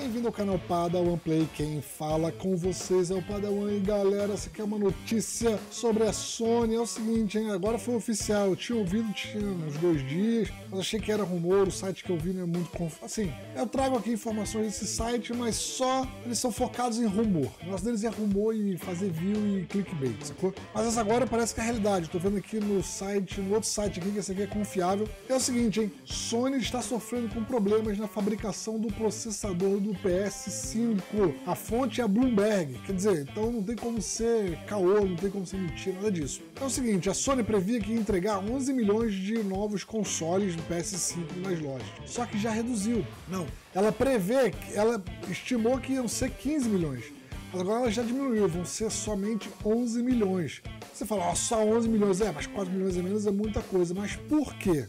Bem-vindo ao canal Padawan Play, quem fala com vocês é o Padawan. E galera, você quer uma notícia sobre a Sony? É o seguinte, hein? Agora foi oficial, eu tinha ouvido uns 2 dias, mas achei que era rumor, o site que eu vi não é muito confiável. Assim, eu trago aqui informações desse site, mas só eles são focados em rumor. O negócio deles é rumor e fazer view e clickbait, sacou? Mas essa agora parece que é a realidade, eu tô vendo aqui no site, no outro site aqui, que esse aqui é confiável. É o seguinte, hein? Sony está sofrendo com problemas na fabricação do processador do PS5. A fonte é a Bloomberg, quer dizer, então não tem como ser caô, não tem como ser mentira, nada disso. É o seguinte, a Sony previa que ia entregar 11 milhões de novos consoles do PS5 nas lojas, só que já reduziu. Não, ela estimou que iam ser 15 milhões. Mas agora ela já diminuiu, vão ser somente 11 milhões. Você fala, ó, só 11 milhões, mas 4 milhões a menos é muita coisa. Mas por quê?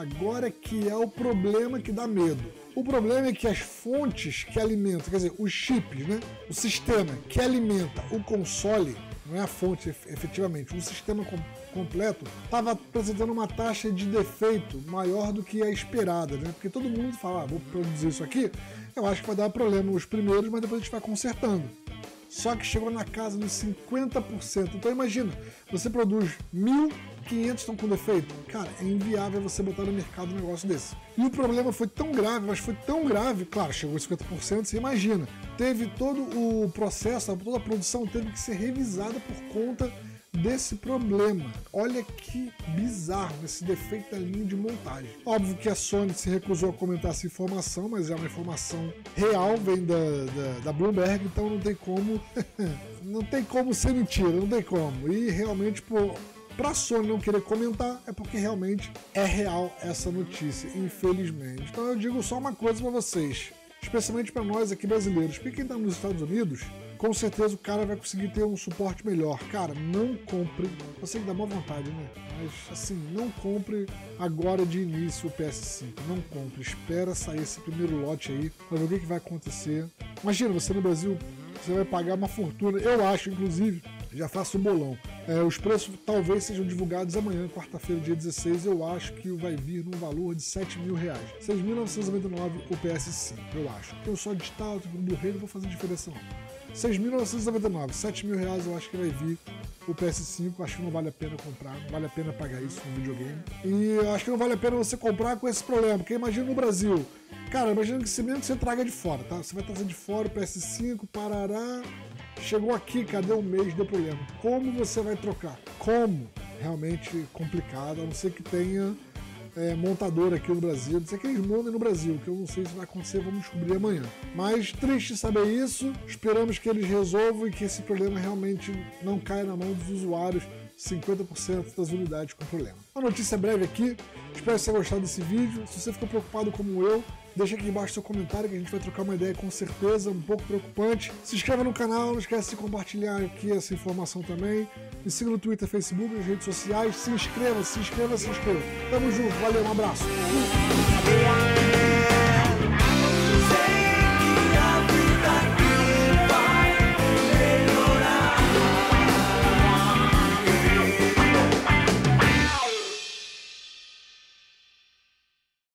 Agora que é o problema que dá medo. O problema é que as fontes que alimentam, quer dizer, os chips, né? O sistema que alimenta o console, não é a fonte efetivamente, o sistema completo estava apresentando uma taxa de defeito maior do que a esperada, né? Porque todo mundo fala, vou produzir isso aqui, eu acho que vai dar problema os primeiros, mas depois a gente vai consertando. Só que chegou na casa dos 50%. Então imagina, você produz 1.500 estão com defeito. Cara, é inviável você botar no mercado um negócio desse. E o problema foi tão grave, mas foi tão grave, claro, chegou a 50%, você imagina. Teve todo o processo, toda a produção teve que ser revisada por conta desse problema. Olha que bizarro esse defeito da linha de montagem. Óbvio que a Sony se recusou a comentar essa informação, mas é uma informação real, vem da Bloomberg, então não tem como não tem como ser mentira, não tem como. E realmente, pô, pra Sony não querer comentar é porque realmente é real essa notícia, infelizmente. Então eu digo só uma coisa pra vocês, especialmente pra nós aqui brasileiros, porque quem tá nos Estados Unidos, com certeza o cara vai conseguir ter um suporte melhor. Cara, não compre, eu sei que dá boa vontade, né? Mas assim, não compre agora de início o PS5, não compre, espera sair esse primeiro lote aí, pra ver o que vai acontecer. Imagina, você no Brasil, você vai pagar uma fortuna, eu acho, inclusive, já faço um bolão. Os preços talvez sejam divulgados amanhã, quarta-feira, dia 16, eu acho que vai vir num valor de R$7.000, R$6.999 o PS5, eu acho. Eu só digital, tipo, no rei, não vou fazer diferença não. R$6.999, R$7.000 eu acho que vai vir o PS5, acho que não vale a pena comprar, não vale a pena pagar isso no videogame. E acho que não vale a pena você comprar com esse problema, porque imagina no Brasil. Cara, imagina que se mesmo que você traga de fora, tá? Você vai trazer de fora o PS5, parará, chegou aqui, cadê um mês, deu problema. Como você vai trocar? Como? Realmente complicado, a não ser que tenha montador aqui no Brasil, não sei que eles mandem no Brasil, que eu não sei se vai acontecer, vamos descobrir amanhã. Mas triste saber isso, esperamos que eles resolvam e que esse problema realmente não caia na mão dos usuários, 50% das unidades com problema. Uma notícia breve aqui, espero que você tenha gostado desse vídeo. Se você ficou preocupado como eu, deixa aqui embaixo seu comentário que a gente vai trocar uma ideia com certeza, um pouco preocupante. Se inscreva no canal, não esquece de compartilhar aqui essa informação também. Me siga no Twitter, Facebook, nas redes sociais. Se inscreva, se inscreva, se inscreva. Tamo junto, valeu, um abraço.